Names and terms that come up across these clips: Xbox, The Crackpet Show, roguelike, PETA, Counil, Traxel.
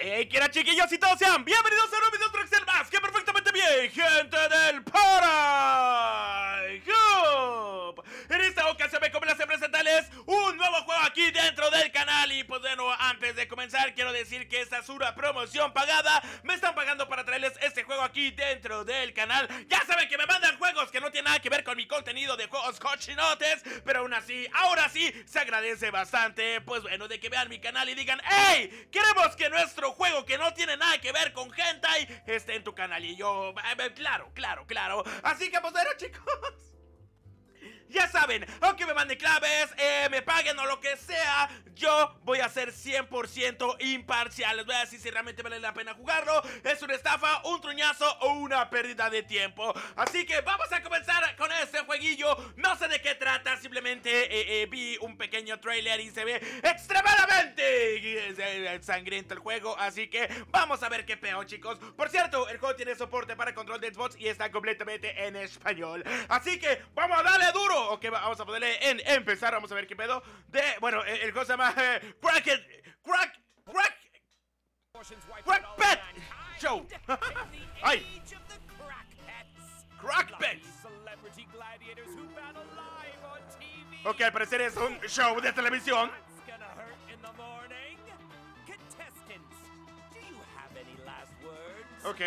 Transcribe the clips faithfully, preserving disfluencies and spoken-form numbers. ¡Hey, qué era, chiquillos y todos sean bienvenidos a un nuevo video de Traxel más que perfectamente bien, gente del para! En esta ocasión me complace presentarles un nuevo juego aquí dentro del canal. Y pues bueno, antes de comenzar quiero decir que esta es una promoción pagada. Me están pagando para traerles este juego aquí dentro del canal. Ya saben que me mandan juegos que no tienen nada que ver con mi contenido de juegos cochinotes, pero aún así, ahora sí, se agradece bastante, pues bueno, de que vean mi canal y digan: ¡Hey! Queremos que nuestro juego que no tiene nada que ver con hentai esté en tu canal. Y yo, claro, claro, claro. Así que pues bueno, chicos, ya saben, aunque me manden claves, eh, me paguen o lo que sea, yo voy a ser cien por ciento imparcial. Les voy a decir si realmente vale la pena jugarlo, es una estafa, un truñazo o una pérdida de tiempo. Así que vamos a comenzar con este jueguillo. No sé de qué trata, simplemente eh, eh, vi un pequeño trailer y se ve extremadamente sangriento el juego. Así que vamos a ver qué peo, chicos. Por cierto, el juego tiene soporte para control de Xbox y está completamente en español. Así que vamos a darle duro. Ok, vamos a ponerle en empezar, vamos a ver qué pedo. De, bueno, el, el juego se llama eh, Crackpet, Crack, Crack, Crackpet Show. Ay, Crackpet. Ok, al parecer es un show de televisión. Ok.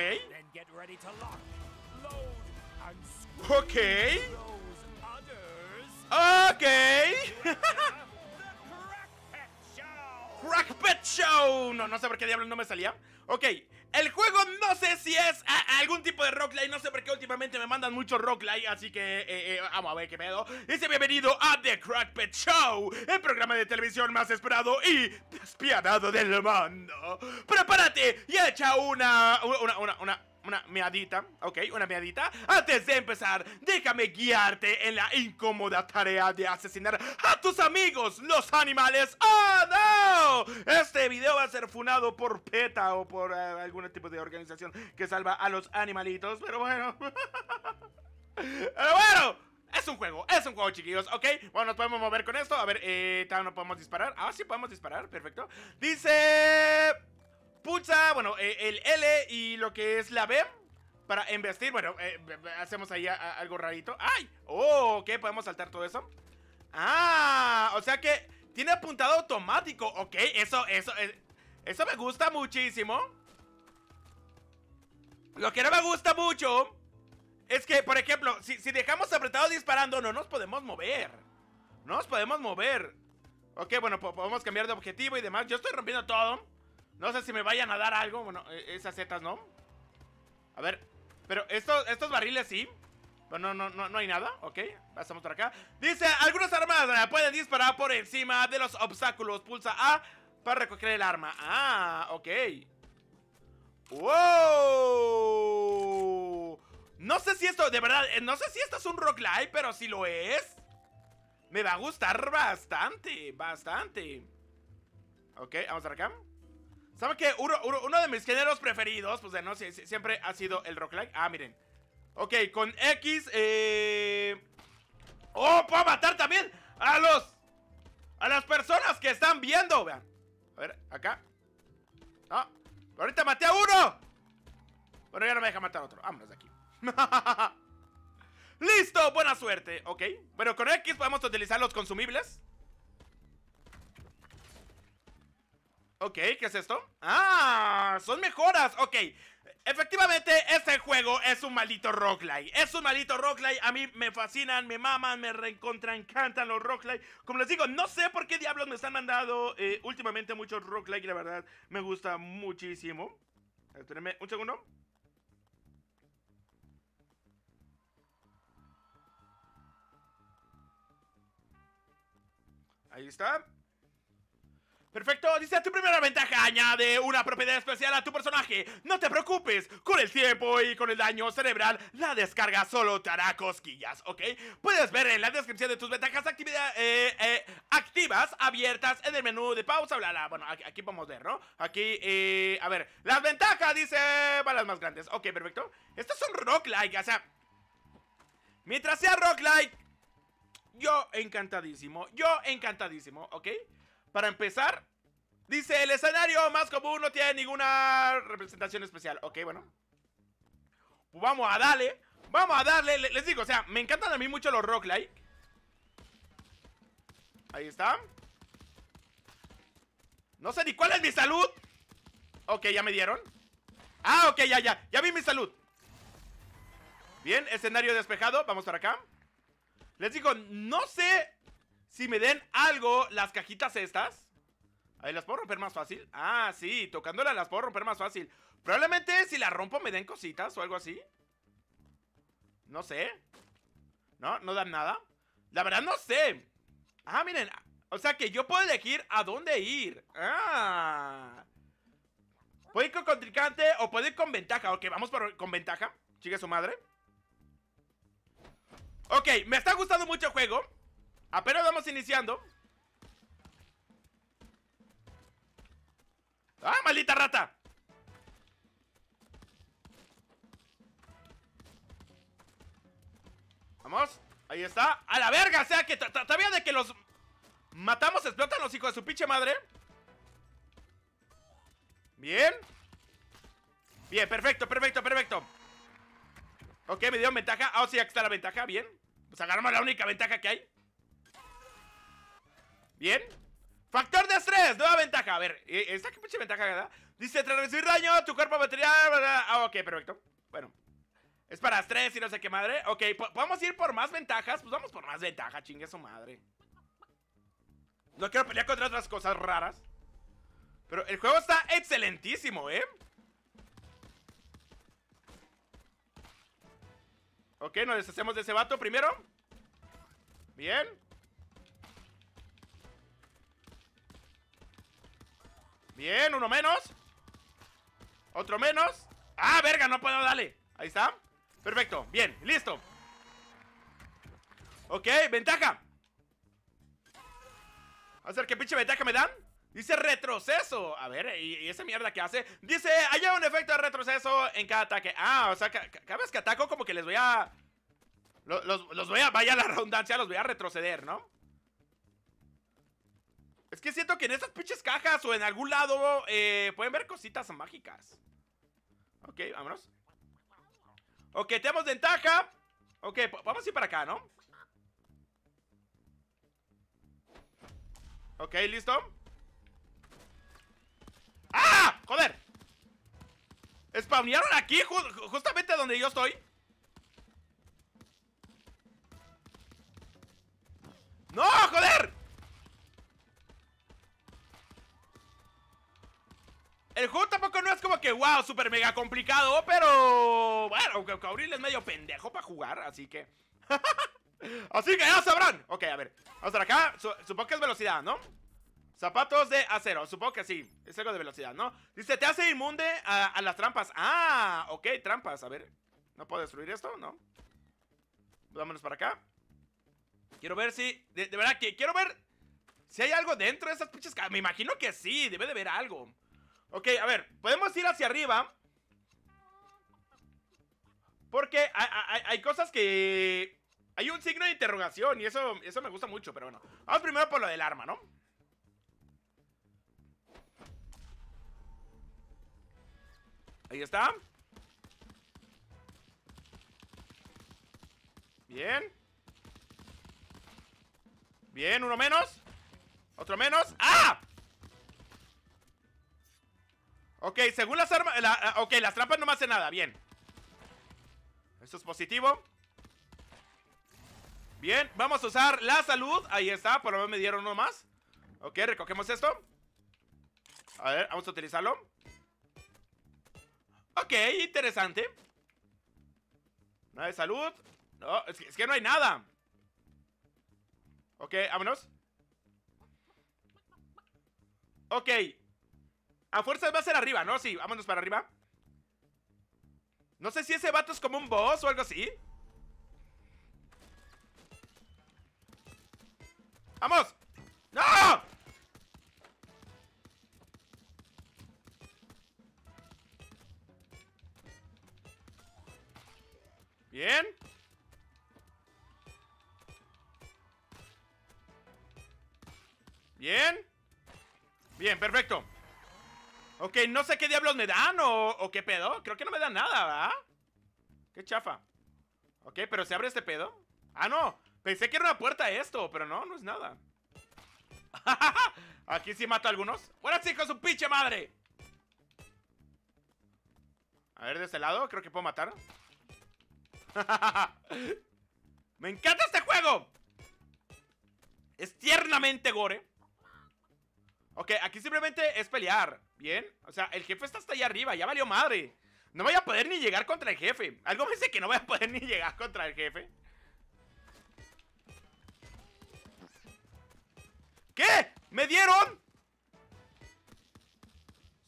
Ok. Ok. Crackpet Show. No, no sé por qué diablos no me salía. Ok, el juego no sé si es a, a algún tipo de roguelike. No sé por qué últimamente me mandan mucho roguelike. Así que, eh, eh, vamos a ver qué pedo. Dice: bienvenido a The Crackpet Show, el programa de televisión más esperado y despiadado del mundo. Prepárate y echa una, una, una, una Una meadita, ok, una meadita. Antes de empezar, déjame guiarte en la incómoda tarea de asesinar a tus amigos, los animales. ¡Oh, no! Este video va a ser funado por PETA o por eh, algún tipo de organización que salva a los animalitos. Pero bueno, pero bueno, es un juego, es un juego, chiquillos, ok. Bueno, nos podemos mover con esto, a ver, eh, no podemos disparar, ah, sí podemos disparar, perfecto. Dice... pulsa, bueno, eh, el L y lo que es la B para embestir. Bueno, eh, hacemos ahí a, a, algo rarito. ¡Ay! ¡Oh! Ok, podemos saltar todo eso. ¡Ah! O sea que tiene apuntado automático. Ok, eso, eso, eh, eso me gusta muchísimo. Lo que no me gusta mucho es que, por ejemplo, si, si dejamos apretado disparando, no nos podemos mover. No nos podemos mover. Ok, bueno, po podemos cambiar de objetivo y demás. Yo estoy rompiendo todo. No sé si me vayan a dar algo. Bueno, esas setas no. A ver, pero estos, estos barriles sí. Bueno, no, no, no hay nada. Ok, pasamos por acá. Dice: algunas armas pueden disparar por encima de los obstáculos. Pulsa A para recoger el arma. Ah, ok. Wow. No sé si esto, de verdad, no sé si esto es un roguelike, pero si lo es, me va a gustar bastante, bastante. Ok, vamos por acá. ¿Saben qué? Uno, uno, uno de mis géneros preferidos, pues no, si, si, siempre ha sido el roguelike. Ah, miren. Ok, con X, eh... ¡oh! Puedo matar también a los... a las personas que están viendo, vean. A ver, acá. ¡Ah! ¡Ahorita maté a uno! Bueno, ya no me deja matar a otro. Vámonos de aquí. ¡Listo! Buena suerte. Ok. Bueno, con X podemos utilizar los consumibles. Ok, ¿qué es esto? ¡Ah! ¡Son mejoras! Ok, efectivamente este juego es un maldito roguelike. Es un maldito roguelike, a mí me fascinan, me maman, me reencontrancantan los roguelike. Como les digo, no sé por qué diablos me están mandando eh, últimamente muchos roguelike. La verdad, me gusta muchísimo. Espérenme un segundo. Ahí está. Perfecto, dice: tu primera ventaja añade una propiedad especial a tu personaje. No te preocupes, con el tiempo y con el daño cerebral, la descarga solo te hará cosquillas, ¿ok? Puedes ver en la descripción de tus ventajas actividad, eh, eh, activas, abiertas en el menú de pausa, bla, bla. Bueno, aquí, aquí podemos ver, ¿no? Aquí, eh, a ver, las ventajas, dice, balas más grandes. Ok, perfecto. Esto es un roguelike, o sea, mientras sea roguelike, yo encantadísimo, yo encantadísimo, ¿ok? Para empezar, Dice, el escenario más común no tiene ninguna representación especial. Ok, bueno, pues vamos a darle. Vamos a darle, les digo, o sea, me encantan a mí mucho los roguelike. Ahí está. No sé ni cuál es mi salud. Ok, ya me dieron. Ah, ok, ya, ya, ya vi mi salud. Bien, escenario despejado, vamos para acá. Les digo, no sé si me den algo las cajitas estas. Ahí las puedo romper más fácil. Ah, sí, tocándolas las puedo romper más fácil. Probablemente si las rompo me den cositas o algo así. No sé. No, no dan nada. La verdad no sé. Ah, miren, o sea que yo puedo elegir a dónde ir. Ah, puedo ir con contrincante o puedo ir con ventaja. Ok, vamos por, con ventaja. Chica su madre. Ok, me está gustando mucho el juego. Apenas vamos iniciando. ¡Ah, maldita rata! Vamos, ahí está. ¡A la verga! O sea que todavía de que los matamos, explotan los hijos de su pinche madre. Bien. Bien, perfecto, perfecto, perfecto. Ok, me dio ventaja. Ah, oh, sí, aquí está la ventaja, bien. Pues agarramos la única ventaja que hay. Bien. Factor de estrés, nueva ventaja. A ver, ¿esta qué pinche ventaja, verdad? Dice, tras recibir daño, tu cuerpo material. Ah, ok, perfecto. Bueno, es para estrés y no sé qué madre. Ok, ¿podemos ir por más ventajas? Pues vamos por más ventaja, chingue su madre. No quiero pelear contra otras cosas raras. Pero el juego está excelentísimo, ¿eh? Ok, nos deshacemos de ese vato primero. Bien. Bien, uno menos. Otro menos. Ah, verga, no puedo, dale. Ahí está. Perfecto, bien, listo. Ok, ventaja. Vamos a ver qué pinche ventaja me dan. Dice retroceso. A ver, ¿y, y esa mierda que hace? Dice, hay un efecto de retroceso en cada ataque. Ah, o sea, cada vez que ataco como que les voy a... Los, los, los voy a... Vaya la redundancia, los voy a retroceder, ¿no? Es que siento que en estas pinches cajas o en algún lado eh, pueden ver cositas mágicas. Ok, vámonos. Ok, tenemos ventaja. Ok, vamos a ir para acá, ¿no? Ok, listo. ¡Ah! ¡Joder! Spawnearon aquí, ju- justamente donde yo estoy. ¡No, joder! El juego tampoco no es como que, wow, super mega complicado, pero... Bueno, Counil es medio pendejo para jugar, así que... así que ya sabrán. Ok, a ver, vamos a acá. Supongo que es velocidad, ¿no? Zapatos de acero, supongo que sí. Es algo de velocidad, ¿no? Dice, te hace inmune a, a las trampas. Ah, ok, trampas, a ver. ¿No puedo destruir esto? No. Vámonos para acá. Quiero ver si... De, de verdad, que quiero ver si hay algo dentro de esas pinches... Me imagino que sí, debe de haber algo. Ok, a ver, podemos ir hacia arriba. Porque hay, hay, hay cosas que... Hay un signo de interrogación y eso, eso me gusta mucho, pero bueno. Vamos primero por lo del arma, ¿no? Ahí está. Bien. Bien, uno menos. Otro menos. ¡Ah! Ok, según las armas... La, ok, las trampas no me hacen nada, bien. Esto es positivo. Bien, vamos a usar la salud. Ahí está, por lo menos me dieron uno más. Ok, recogemos esto. A ver, vamos a utilizarlo. Ok, interesante. Nada de salud. No, es que, es que no hay nada. Ok, vámonos. Ok. A fuerzas va a ser arriba, ¿no? Sí, vámonos para arriba. No sé si ese vato es como un boss o algo así. ¡Vamos! ¡No! Bien. Bien. Bien, perfecto. Ok, no sé qué diablos me dan o, o qué pedo. Creo que no me dan nada, ¿verdad? Qué chafa. Ok, pero ¿se abre este pedo? Ah, no. Pensé que era una puerta esto, pero no, no es nada. Aquí sí mato a algunos. ¡Buenas, hijos, su pinche madre! A ver, de este lado, creo que puedo matar. ¡Me encanta este juego! Es tiernamente gore. Ok, aquí simplemente es pelear. Bien, o sea, el jefe está hasta allá arriba. Ya valió madre. No voy a poder ni llegar contra el jefe. Algo me dice que no voy a poder ni llegar contra el jefe. ¿Qué? ¿Me dieron?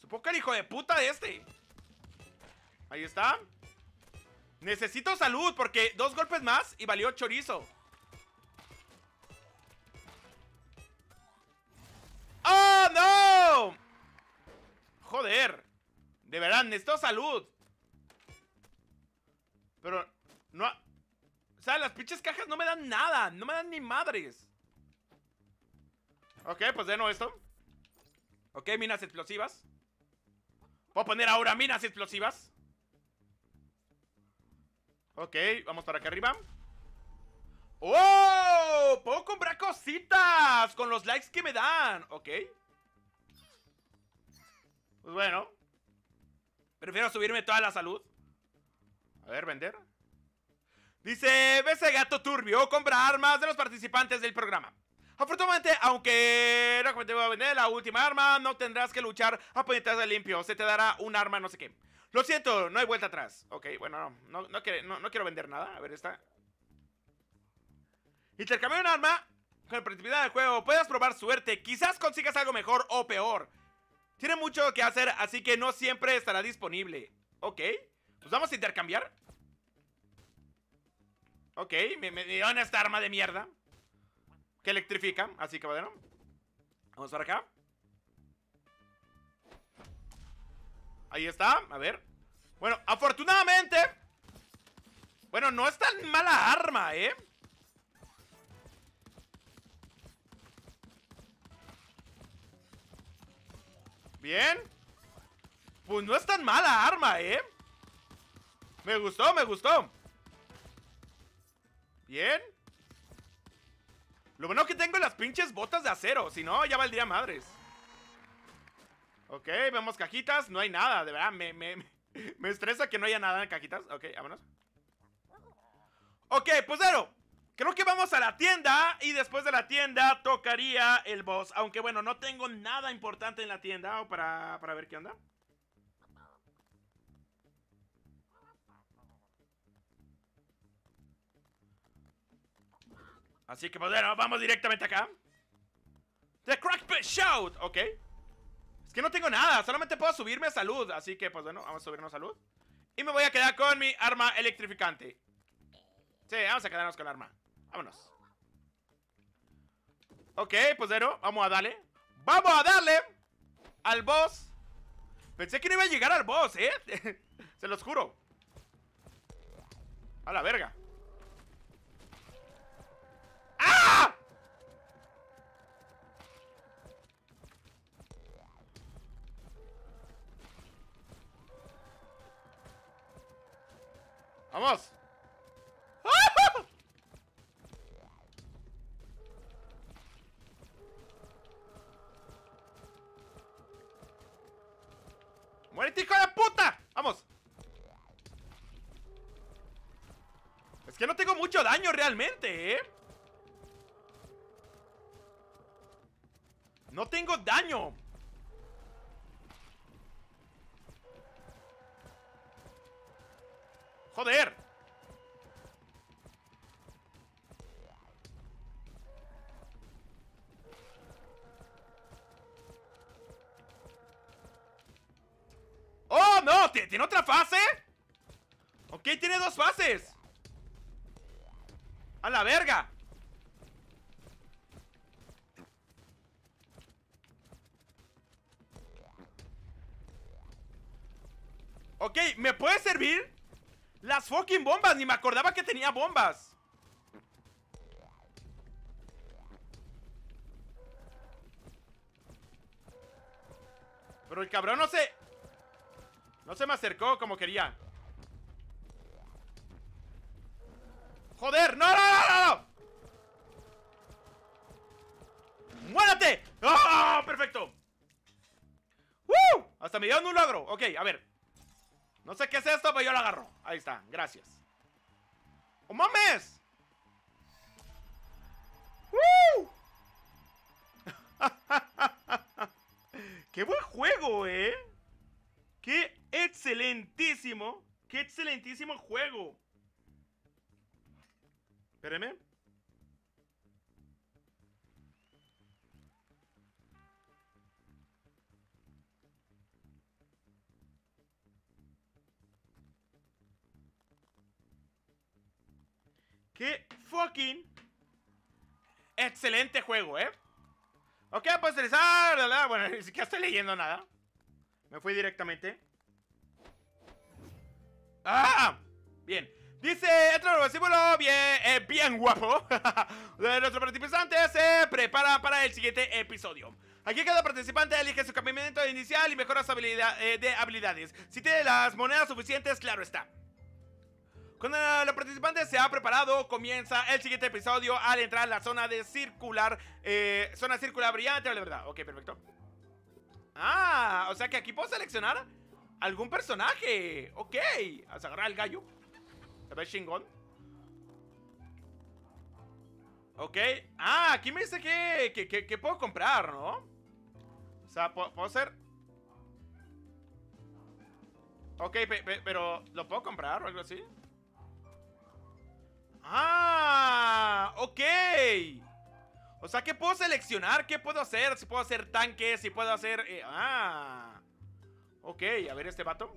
Supongo que el hijo de puta de este. Ahí está. Necesito salud porque dos golpes más y valió chorizo. ¡Oh, no! Joder. De verdad, necesito salud. Pero no... O sea, las pinches cajas no me dan nada. No me dan ni madres. Ok, pues de nuevo esto. Ok, minas explosivas. Puedo poner ahora minas explosivas. Ok, vamos para acá arriba. ¡Oh! Puedo comprar cositas con los likes que me dan. Ok. Pues bueno. Prefiero subirme toda la salud. A ver, vender. Dice, ve ese gato turbio, compra armas de los participantes del programa. Afortunadamente, aunque no te voy a vender la última arma, no tendrás que luchar a puñetazos de limpio. Se te dará un arma no sé qué. Lo siento, no hay vuelta atrás. Ok, bueno, no, no, no, no, no quiero vender nada. A ver, esta. Intercambiar un arma con la participación del juego. Puedes probar suerte. Quizás consigas algo mejor o peor. Tiene mucho que hacer, así que no siempre estará disponible. Ok, pues vamos a intercambiar. Ok, me, me dieron esta arma de mierda que electrifica, así que bueno. Vamos para acá. Ahí está, a ver. Bueno, afortunadamente. Bueno, no es tan mala arma, eh. Bien. Pues no es tan mala arma, eh. Me gustó, me gustó. Bien. Lo bueno que tengo es las pinches botas de acero. Si no, ya valdría madres. Ok, vemos cajitas. No hay nada, de verdad. Me, me, me estresa que no haya nada en cajitas. Ok, vámonos. Ok, pues claro. Creo que vamos a la tienda y después de la tienda tocaría el boss. Aunque bueno, no tengo nada importante en la tienda o para, para ver qué onda. Así que bueno, vamos directamente acá. The Crackpet Show. Ok. Es que no tengo nada, solamente puedo subirme a salud. Así que pues bueno, vamos a subirnos a salud. Y me voy a quedar con mi arma electrificante. Sí, vamos a quedarnos con el arma. Vámonos. Ok, pues bueno, vamos a darle. ¡Vamos a darle! Al boss. Pensé que no iba a llegar al boss, ¿eh? Se los juro. A la verga. ¡Ah! ¡Vamos! ¡Muérete, hijo de puta! ¡Vamos! Es que no tengo mucho daño realmente, ¿eh? ¡No tengo daño! ¡Joder! ¿Tiene otra fase? Ok, tiene dos fases. ¡A la verga! Ok, ¿me puede servir las fucking bombas? Ni me acordaba que tenía bombas. Pero el cabrón no se... No se me acercó como quería. ¡Joder! ¡No, no, no, no! ¡Muérate! ¡Oh, perfecto! ¡Uh! Hasta me dieron un logro. Ok, a ver. No sé qué es esto, pero yo lo agarro. Ahí está, gracias. ¡Oh, mames! ¡Uh! ¡Qué buen juego, eh! ¡Qué excelentísimo! ¡Qué excelentísimo juego! Espérenme. ¡Qué fucking excelente juego, eh! Ok, pues realizar. Bueno, ni siquiera estoy leyendo nada. Me fui directamente. ¡Ah! Bien. Dice, otro nuevo símbolo, bien, eh, bien guapo. Nuestro participante se prepara para el siguiente episodio. Aquí cada participante elige su campeonato inicial y mejora su habilidad eh, de habilidades. Si tiene las monedas suficientes, claro está. Cuando el participante se ha preparado, comienza el siguiente episodio al entrar a la zona de circular, eh, zona circular brillante, la verdad. Ok, perfecto. Ah, o sea que aquí puedo seleccionar algún personaje. Ok, vamos a agarrar al gallo. Se ve chingón. Ok, ah, aquí me dice que, que, que, que puedo comprar, ¿no? O sea, puedo, puedo hacer... Ok, pe, pe, pero ¿lo puedo comprar o algo así? ¡Ah! ¡Ok! O sea, ¿qué puedo seleccionar? ¿Qué puedo hacer? Si puedo hacer tanques, si puedo hacer... Eh, ¡Ah! Ok, a ver este vato.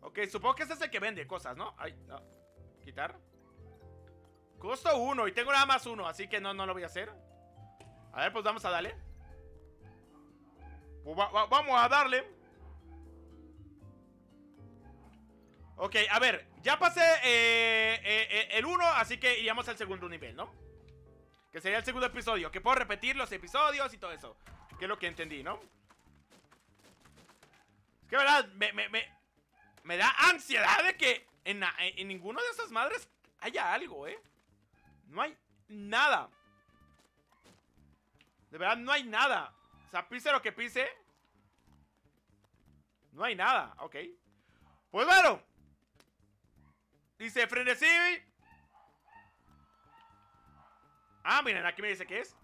Ok, supongo que este es el que vende cosas, ¿no? Ay, no. Quitar. Costo uno y tengo nada más uno, así que no, no lo voy a hacer. A ver, pues vamos a darle. Pues va, va, vamos a darle. Ok, a ver, ya pasé eh, eh, el uno, así que iríamos al segundo nivel, ¿no? Que sería el segundo episodio, que puedo repetir los episodios y todo eso. Que es lo que entendí, ¿no? Es que, verdad, me, me, me, me da ansiedad de que en, en ninguno de esas madres haya algo, ¿eh? No hay nada. De verdad, no hay nada. O sea, pise lo que pise. No hay nada, ok. Pues bueno. Dice frenesí. Ah, miren, aquí me dice qué es.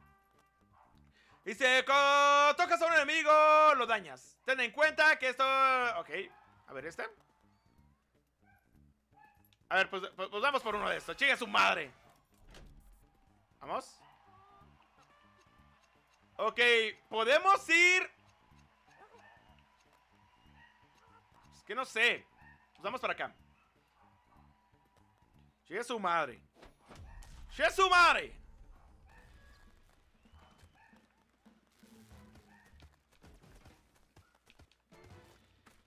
Dice, tocas a un enemigo, lo dañas. Ten en cuenta que esto... Ok, a ver este. A ver, pues, pues, pues vamos por uno de estos. Chinga su madre. Vamos. Ok, podemos ir... Es que no sé. Pues vamos para acá. ¡Che su madre! ¡Che su madre!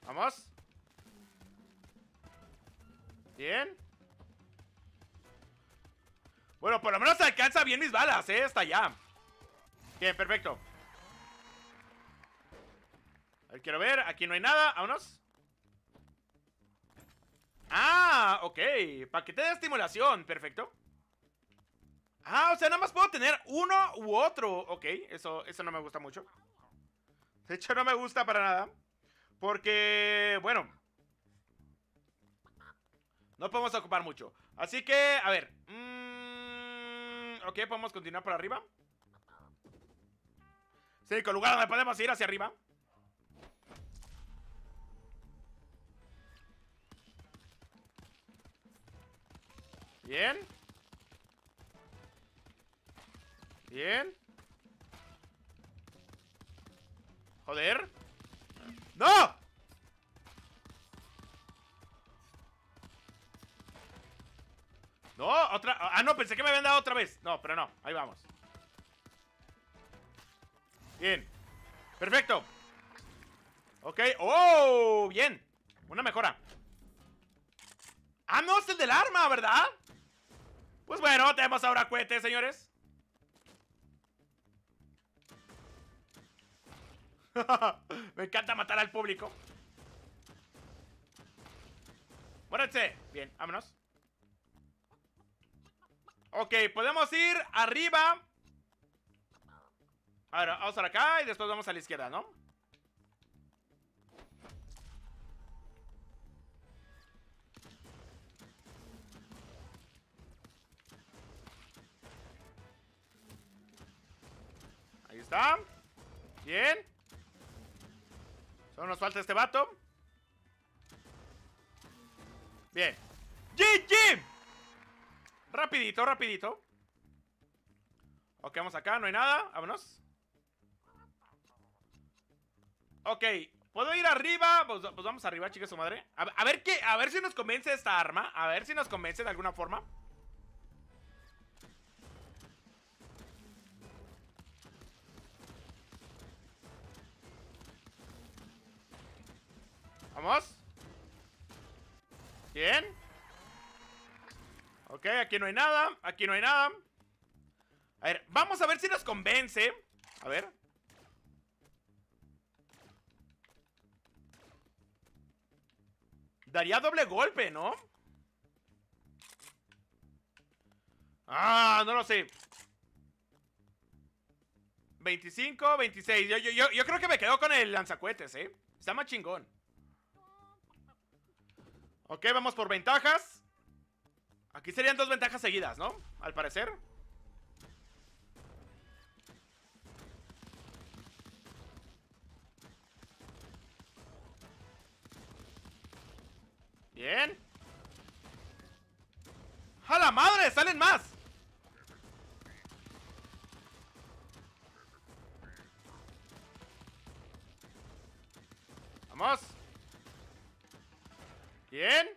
Vamos. Bien. Bueno, por lo menos alcanza bien mis balas, eh, hasta allá. Bien, perfecto. A ver, quiero ver, aquí no hay nada, vámonos. Ah, ok, paquete de estimulación, perfecto. Ah, o sea, nada más puedo tener uno u otro. Ok, eso, eso no me gusta mucho. De hecho, no me gusta para nada. Porque, bueno, no podemos ocupar mucho. Así que, a ver mmm, ok, podemos continuar por arriba. Sí, con lugar donde podemos ir hacia arriba. Bien. Bien. Joder. ¡No! No, otra... Ah, no, pensé que me habían dado otra vez. No, pero no, ahí vamos. Bien. Perfecto. Ok, oh, bien. Una mejora. Ah, no, es el del arma, ¿verdad? Pues bueno, tenemos ahora cohetes, señores. Me encanta matar al público. ¡Muéranse! Bien, vámonos. Ok, podemos ir arriba. Ahora, vamos para acá y después vamos a la izquierda, ¿no? Ahí está. Bien. Solo nos falta este vato. Bien. ¡G G! Rapidito, rapidito. Ok, vamos acá, no hay nada. Vámonos. Ok, ¿puedo ir arriba? Pues, pues vamos arriba, chicas, su madre. A, a ver qué, a ver si nos convence esta arma. A ver si nos convence de alguna forma. Vamos. Bien. Ok, aquí no hay nada. Aquí no hay nada. A ver, vamos a ver si nos convence. A ver. Daría doble golpe, ¿no? Ah, no lo sé. veinticinco, veintiséis. Yo, yo, yo, yo creo que me quedo con el lanzacohetes, ¿eh? Está más chingón. Ok, vamos por ventajas. Aquí serían dos ventajas seguidas, ¿no? Al parecer. Bien. ¡A la madre! ¡Salen más! ¡Vamos! Bien.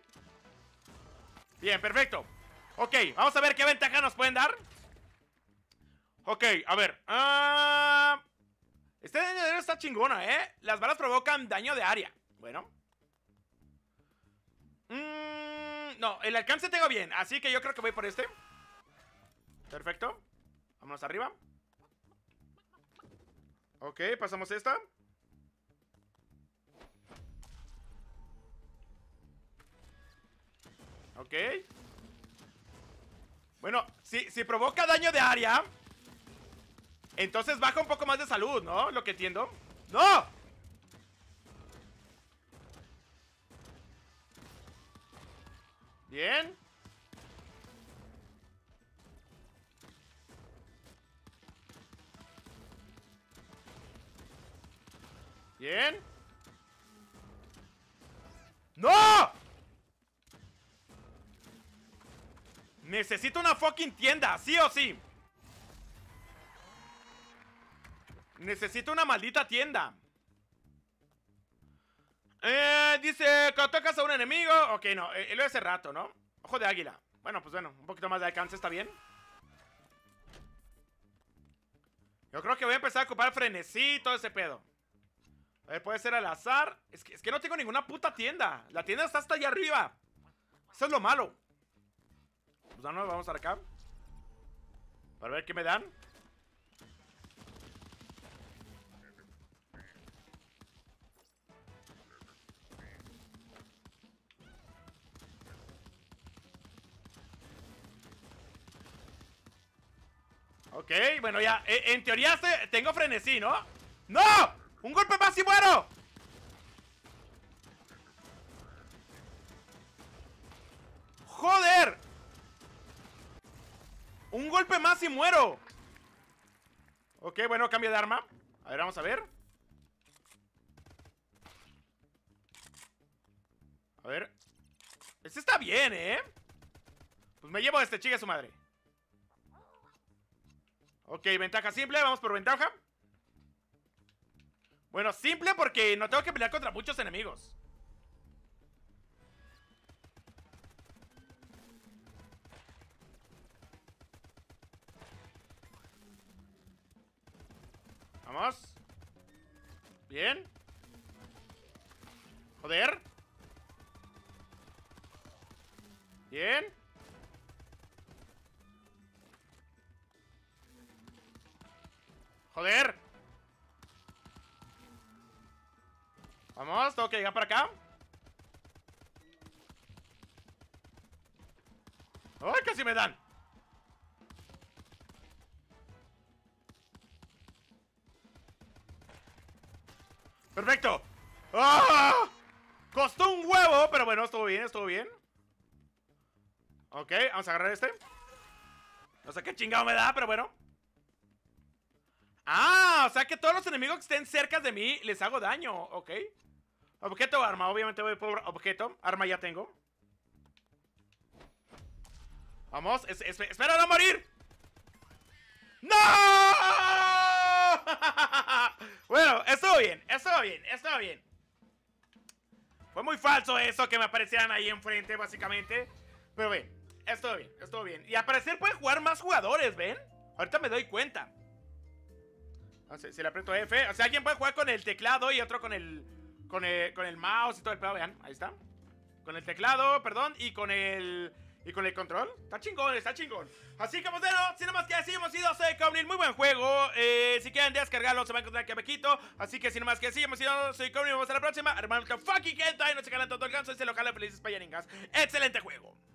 Bien, perfecto. Ok, vamos a ver qué ventaja nos pueden dar. Ok, a ver. uh... Este daño de área está chingona, ¿eh? Las balas provocan daño de área. Bueno. Mm, no, el alcance tengo bien, así que yo creo que voy por este. Perfecto. Vámonos arriba. Ok, pasamos esta. Ok. Bueno, si, si provoca daño de área, entonces baja un poco más de salud, ¿no? Lo que entiendo. ¡No! Bien. Bien. ¡No! Necesito una fucking tienda, sí o sí. Necesito una maldita tienda. Eh, dice que atacas a un enemigo. Ok, no, eh, lo de hace rato, ¿no? Ojo de águila. Bueno, pues bueno, un poquito más de alcance, está bien. Yo creo que voy a empezar a ocupar frenesí, todo ese pedo. A ver, puede ser al azar. Es que, es que no tengo ninguna puta tienda. La tienda está hasta allá arriba. Eso es lo malo. Pues no, vamos a acá. Para ver qué me dan. Ok, bueno ya, eh, en teoría se, tengo frenesí, ¿no? ¡No! ¡Un golpe más y muero! ¡Joder! ¡Un golpe más y muero! Ok, bueno, cambio de arma. A ver, vamos a ver. A ver. Este está bien, ¿eh? Pues me llevo a este, chica su madre. Ok, ventaja simple, vamos por ventaja. Bueno, simple porque no tengo que pelear contra muchos enemigos. Vamos. Bien. Joder. Bien. ¡Joder! Vamos, tengo que llegar para acá. ¡Ay, casi me dan! ¡Perfecto! ¡Ah! Costó un huevo, pero bueno, estuvo bien, estuvo bien. Ok, vamos a agarrar este. No sé qué chingado me da, pero bueno. Ah, o sea que todos los enemigos que estén cerca de mí les hago daño, ok. Objeto, arma, obviamente voy por objeto. Arma ya tengo. Vamos, es, es, espera no morir. ¡No! Bueno, estuvo bien, estuvo bien, estuvo bien. Fue muy falso eso que me aparecieran ahí enfrente, básicamente. Pero bien, estuvo bien, estuvo bien. Y al parecer pueden jugar más jugadores, ¿ven? Ahorita me doy cuenta. O sea, si le aprieto F, o sea, alguien puede jugar con el teclado y otro con el, con el, con el mouse y todo el pedo, vean, ahí está. Con el teclado, perdón, y con el... Y con el control, está chingón, está chingón. Así que, bueno, si no más que así hemos ido. Soy Counil, muy buen juego. eh, Si quieren descargarlo, se va a encontrar aquí a Bequito. Así que, si no más que así hemos ido. Soy Counil, vamos a la próxima. Hermano, fucking gente, ahí no se ganan todo el ganso. Y se lo jala felices payaningas. Excelente juego.